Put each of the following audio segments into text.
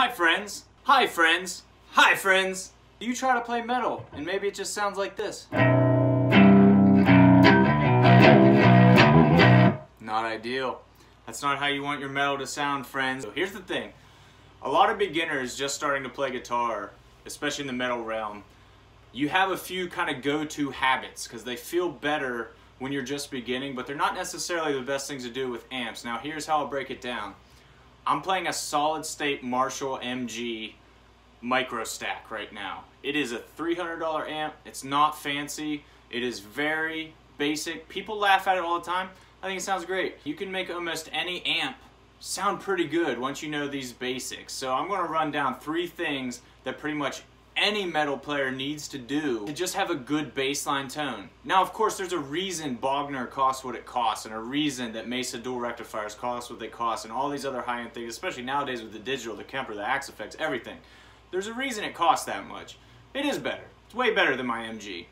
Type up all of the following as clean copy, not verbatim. Hi friends, hi friends, hi friends! You try to play metal, and maybe it just sounds like this. Not ideal. That's not how you want your metal to sound, friends. So here's the thing. A lot of beginners just starting to play guitar, especially in the metal realm, you have a few kind of go-to habits because they feel better when you're just beginning, but they're not necessarily the best things to do with amps. Now here's how I'll break it down. I'm playing a solid state Marshall MG Micro Stack right now. It is a $300 amp. It's not fancy. It is very basic. People laugh at it all the time. I think it sounds great. You can make almost any amp sound pretty good once you know these basics. So I'm going to run down three things that pretty much any metal player needs to do to just have a good bassline tone. Now of course there's a reason Bogner costs what it costs, and a reason that Mesa dual rectifiers cost what they cost, and all these other high-end things, especially nowadays with the digital, the Kemper, the Axe FX, everything. There's a reason it costs that much. It is better. It's way better than my MG.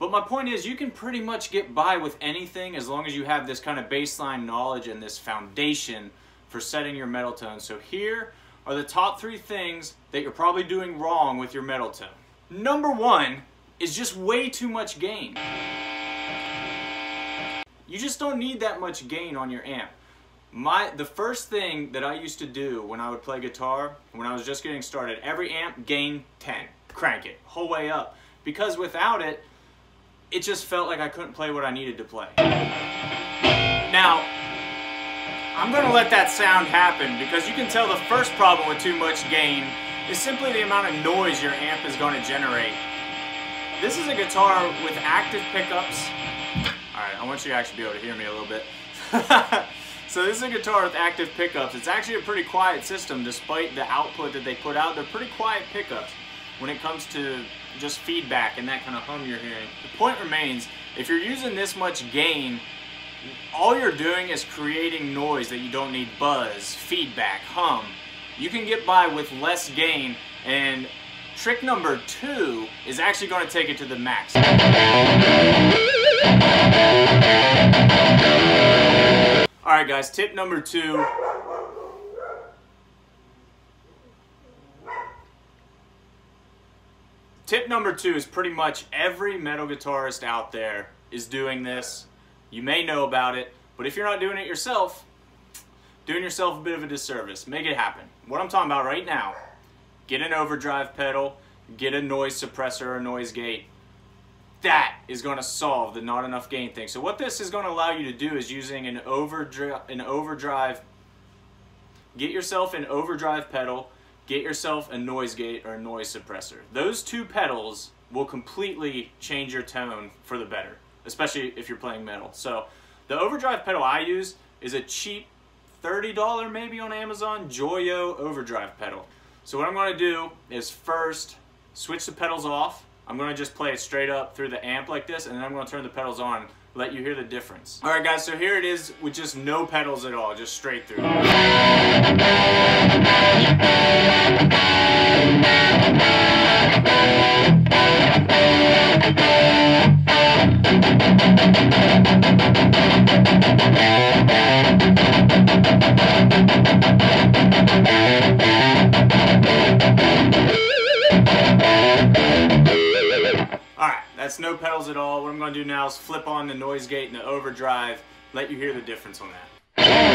But my point is you can pretty much get by with anything as long as you have this kind of baseline knowledge and this foundation for setting your metal tone. So here are the top three things that you're probably doing wrong with your metal tone. Number one is just way too much gain. You just don't need that much gain on your amp. The first thing that I used to do when I would play guitar, when I was just getting started, every amp gain 10. Crank it, whole way up. Because without it, it just felt like I couldn't play what I needed to play. Now, I'm going to let that sound happen because you can tell the first problem with too much gain is simply the amount of noise your amp is going to generate. This is a guitar with active pickups. Alright, I want you to actually be able to hear me a little bit. So this is a guitar with active pickups. It's actually a pretty quiet system despite the output that they put out. They're pretty quiet pickups when it comes to just feedback and that kind of hum you're hearing. The point remains, if you're using this much gain, all you're doing is creating noise that you don't need. Buzz, feedback, hum. You can get by with less gain, and trick number two is actually going to take it to the max. Alright guys, tip number two. Tip number two is pretty much every metal guitarist out there is doing this. You may know about it, but if you're not doing it yourself, doing yourself a bit of a disservice. Make it happen. What I'm talking about right now, get an overdrive pedal, get a noise suppressor or noise gate. That is going to solve the not enough gain thing. So what this is going to allow you to do is using an overdrive, get yourself an overdrive pedal, get yourself a noise gate or a noise suppressor. Those two pedals will completely change your tone for the better, especially if you're playing metal. So the overdrive pedal I use is a cheap $30 maybe on Amazon Joyo overdrive pedal. So what I'm going to do is first switch the pedals off. I'm going to just play it straight up through the amp like this, and then I'm going to turn the pedals on and let you hear the difference. Alright guys, so here it is with just no pedals at all, just straight through. That's no pedals at all. What I'm going to do now is flip on the noise gate and the overdrive, let you hear the difference on that.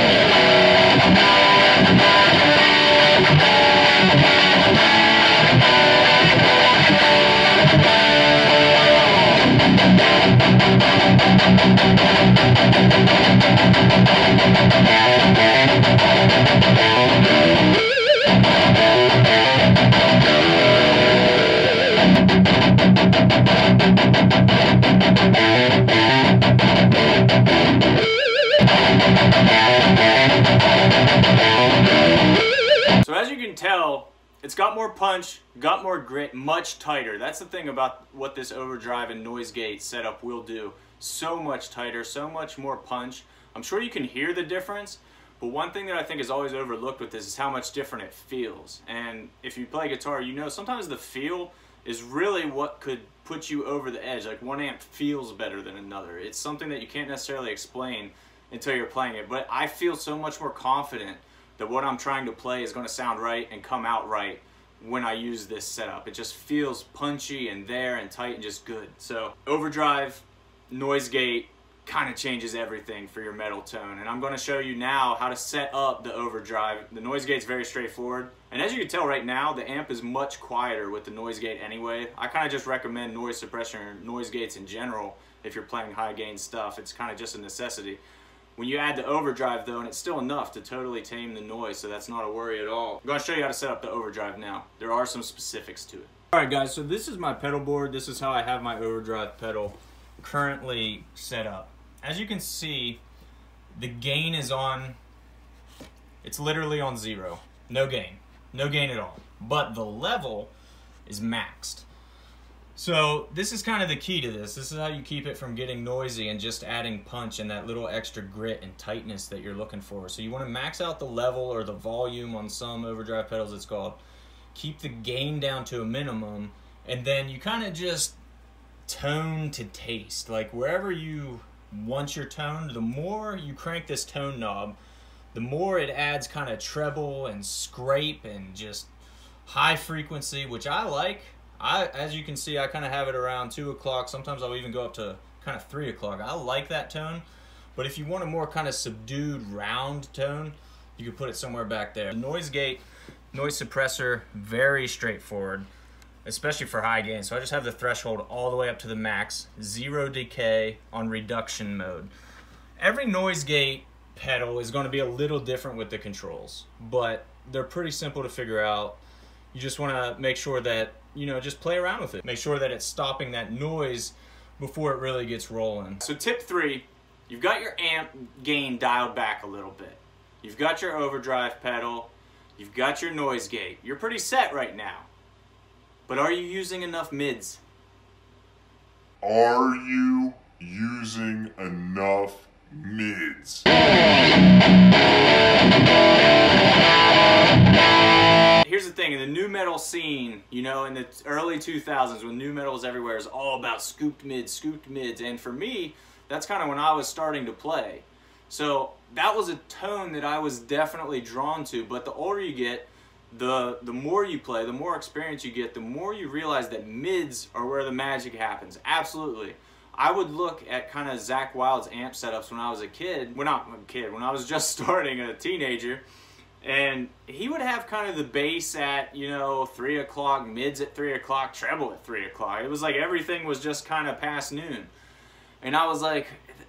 So as you can tell, it's got more punch, got more grit, much tighter. That's the thing about what this overdrive and noise gate setup will do. So much tighter, so much more punch. I'm sure you can hear the difference, but one thing that I think is always overlooked with this is how much different it feels. And if you play guitar, you know sometimes the feel is really what could put you over the edge. Like one amp feels better than another. It's something that you can't necessarily explain until you're playing it, but I feel so much more confident that what I'm trying to play is going to sound right and come out right when I use this setup. It just feels punchy and there and tight and just good. So overdrive, noise gate, kind of changes everything for your metal tone, and I'm going to show you now how to set up the overdrive. The noise gate's very straightforward, and as you can tell right now, the amp is much quieter with the noise gate anyway. I kind of just recommend noise suppression or noise gates in general if you're playing high gain stuff. It's kind of just a necessity. When you add the overdrive though, and it's still enough to totally tame the noise, so that's not a worry at all. I'm going to show you how to set up the overdrive now. There are some specifics to it. Alright guys, so this is my pedal board. This is how I have my overdrive pedal currently set up. As you can see, the gain is on, it's literally on zero. No gain at all. But the level is maxed. So this is kind of the key to this. This is how you keep it from getting noisy and just adding punch and that little extra grit and tightness that you're looking for. So you want to max out the level or the volume on some overdrive pedals, it's called. Keep the gain down to a minimum, and then you kind of just tone to taste. Like wherever you want your tone, the more you crank this tone knob, the more it adds kind of treble and scrape and just high frequency, which I like. As you can see, I kind of have it around 2 o'clock. Sometimes I'll even go up to kind of 3 o'clock. I like that tone, but if you want a more kind of subdued round tone, you can put it somewhere back there. The noise gate, noise suppressor, very straightforward, especially for high gain. So I just have the threshold all the way up to the max, zero decay on reduction mode. Every noise gate pedal is going to be a little different with the controls, but they're pretty simple to figure out. You just want to make sure that, you know, just play around with it. Make sure that it's stopping that noise before it really gets rolling. So tip 3, you've got your amp gain dialed back a little bit. You've got your overdrive pedal, you've got your noise gate. You're pretty set right now. But are you using enough mids? Are you using enough mids? Here's the thing, in the nu metal scene, you know, in the early 2000s when nu metal was everywhere, is all about scooped mids, and for me, that's kind of when I was starting to play. So that was a tone that I was definitely drawn to, but the older you get, the more you play, the more experience you get, the more you realize that mids are where the magic happens. Absolutely. I would look at kind of Zakk Wylde's amp setups when I was a kid. Well, not a kid, when I was just starting, a teenager. And he would have kind of the bass at, you know, 3 o'clock, mids at 3 o'clock, treble at 3 o'clock. It was like everything was just kind of past noon. And I was like,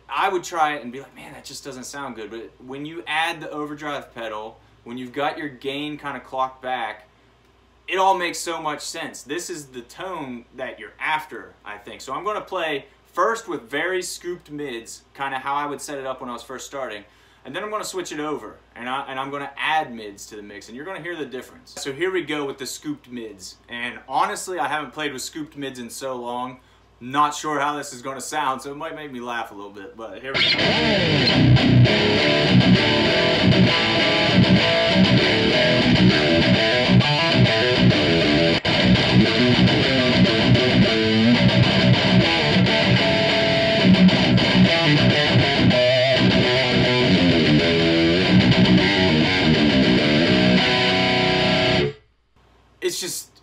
I would try it and be like, man, that just doesn't sound good. But when you add the overdrive pedal, when you've got your gain kind of clocked back, it all makes so much sense. This is the tone that you're after, I think. So I'm going to play first with very scooped mids, kind of how I would set it up when I was first starting. And then I'm going to switch it over, and I'm going to add mids to the mix, and you're going to hear the difference. So here we go with the scooped mids. And honestly, I haven't played with scooped mids in so long. Not sure how this is going to sound, so it might make me laugh a little bit, but here we go.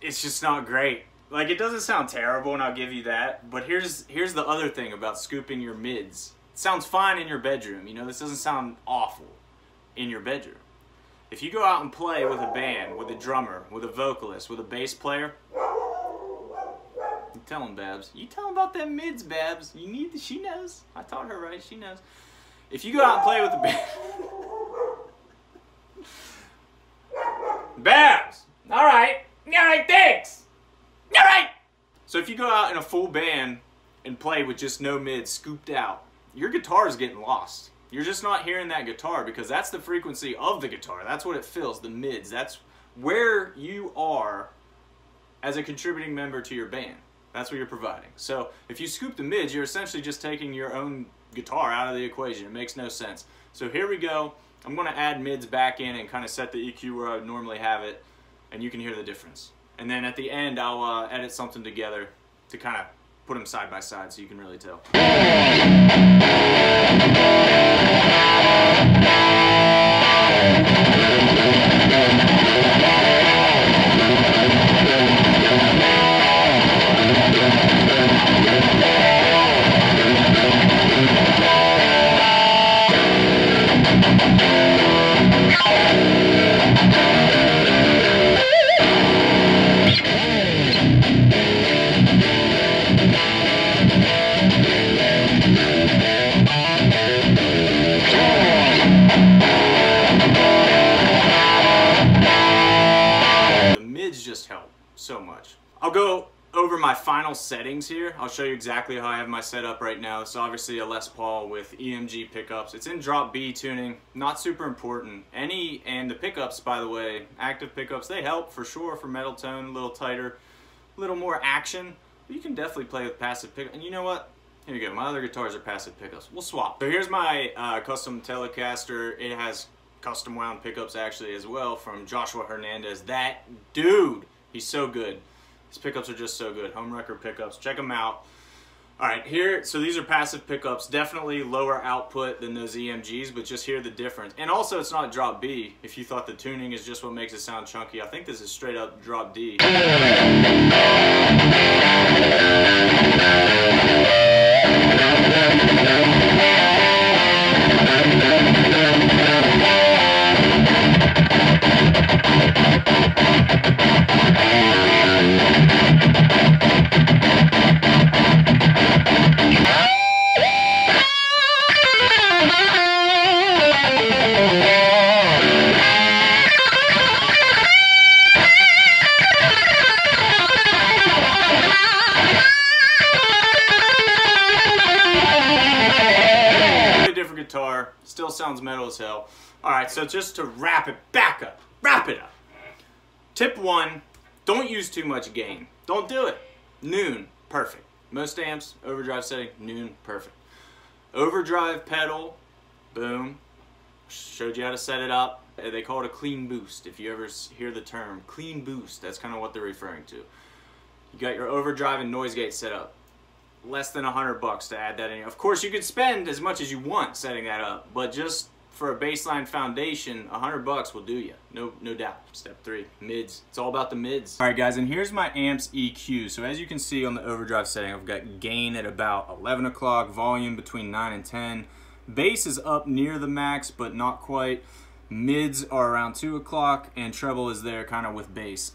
It's just not great. Like, it doesn't sound terrible, and I'll give you that, but here's the other thing about scooping your mids. It sounds fine in your bedroom, you know, this doesn't sound awful in your bedroom. If you go out and play with a band, with a drummer, with a vocalist, with a bass player, you tell them, Babs. You tell them about them mids, Babs. You need the, she knows. I taught her right, she knows. If you go out and play with a band... Babs! Alright! Alright, thanks! Alright! So if you go out in a full band and play with just no mids scooped out, your guitar is getting lost. You're just not hearing that guitar because that's the frequency of the guitar. That's what it fills, the mids. That's where you are as a contributing member to your band. That's what you're providing. So if you scoop the mids, you're essentially just taking your own guitar out of the equation. It makes no sense. So here we go. I'm going to add mids back in and kind of set the EQ where I would normally have it, and you can hear the difference. And then at the end, I'll edit something together to kind of put them side by side so you can really tell. So much. I'll go over my final settings here. I'll show you exactly how I have my setup right now. It's obviously a Les Paul with EMG pickups. It's in drop B tuning, not super important. And the pickups, by the way, active pickups, they help for sure for metal tone, a little tighter, a little more action. But you can definitely play with passive pickups. And you know what? Here you go. My other guitars are passive pickups. We'll swap. So here's my custom Telecaster. It has custom wound pickups actually as well from Joshua Hernandez. That dude! He's so good. His pickups are just so good. Homewrecker pickups. Check them out. All right, here, so these are passive pickups. Definitely lower output than those EMGs, but just hear the difference. And also, it's not drop B. If you thought the tuning is just what makes it sound chunky, I think this is straight up drop D. Guitar still sounds metal as hell. All right, so just to wrap it up. Tip 1, don't use too much gain. Don't do it. Noon, perfect. Most amps, overdrive setting, noon, perfect. Overdrive pedal, boom. Showed you how to set it up. They call it a clean boost. If you ever hear the term clean boost, that's kind of what they're referring to. You got your overdrive and noise gate set up. Less than $100 to add that in. Of course, you could spend as much as you want setting that up, but just for a baseline foundation, $100 will do you. No doubt. Step 3, mids. It's all about the mids. All right, guys, and here's my amps EQ. So as you can see on the overdrive setting, I've got gain at about 11 o'clock, volume between 9 and 10. Bass is up near the max, but not quite. Mids are around 2 o'clock, and treble is there kind of with bass.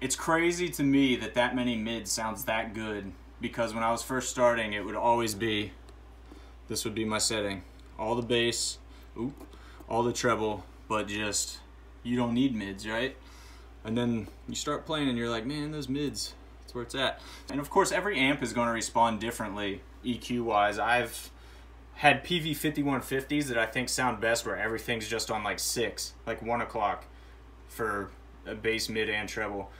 It's crazy to me that that many mids sounds that good. Because when I was first starting, it would always be, this would be my setting. All the bass, all the treble, but just, you don't need mids, right? And then you start playing and you're like, man, those mids, that's where it's at. And of course, every amp is gonna respond differently, EQ-wise. I've had PV 5150s that I think sound best where everything's just on like 6, like 1 o'clock for a bass, mid, and treble.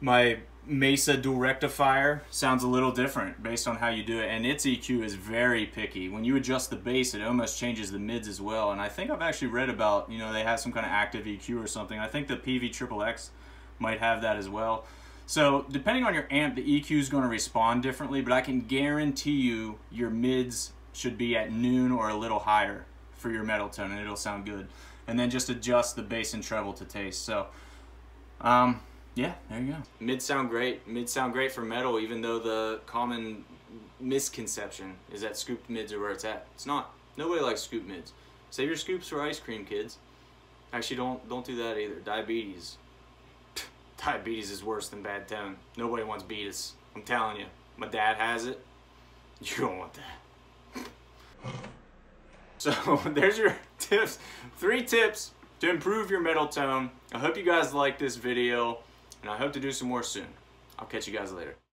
My Mesa dual rectifier sounds a little different based on how you do it, and its EQ is very picky. When you adjust the bass, it almost changes the mids as well, and I think I've actually read about, you know, they have some kind of active EQ or something. I think the PV triple X might have that as well. So depending on your amp, the EQ is going to respond differently, but I can guarantee you your mids should be at noon or a little higher for your metal tone, and it'll sound good. And then just adjust the bass and treble to taste. So yeah, there you go. Mids sound great. Mids sound great for metal, even though the common misconception is that scooped mids are where it's at. It's not. Nobody likes scooped mids. Save your scoops for ice cream, kids. Actually, don't do that either. Diabetes. Diabetes is worse than bad tone. Nobody wants beatus. I'm telling you. My dad has it. You don't want that. So there's your tips. 3 tips to improve your metal tone. I hope you guys liked this video. And I hope to do some more soon. I'll catch you guys later.